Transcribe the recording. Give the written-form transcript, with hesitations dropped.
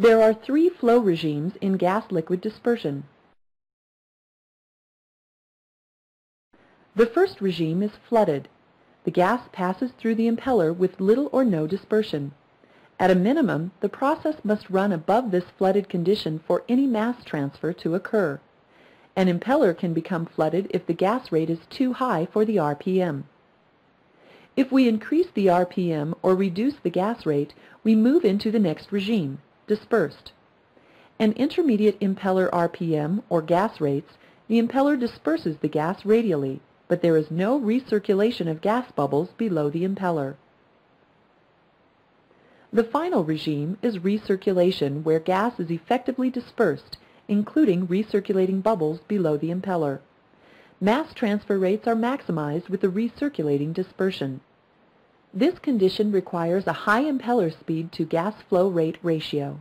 There are three flow regimes in gas-liquid dispersion. The first regime is flooded. The gas passes through the impeller with little or no dispersion. At a minimum, the process must run above this flooded condition for any mass transfer to occur. An impeller can become flooded if the gas rate is too high for the RPM. If we increase the RPM or reduce the gas rate, we move into the next regime, dispersed. An intermediate impeller RPM or gas rates, the impeller disperses the gas radially, but there is no recirculation of gas bubbles below the impeller. The final regime is recirculation, where gas is effectively dispersed, including recirculating bubbles below the impeller. Mass transfer rates are maximized with the recirculating dispersion. This condition requires a high impeller speed to gas flow rate ratio.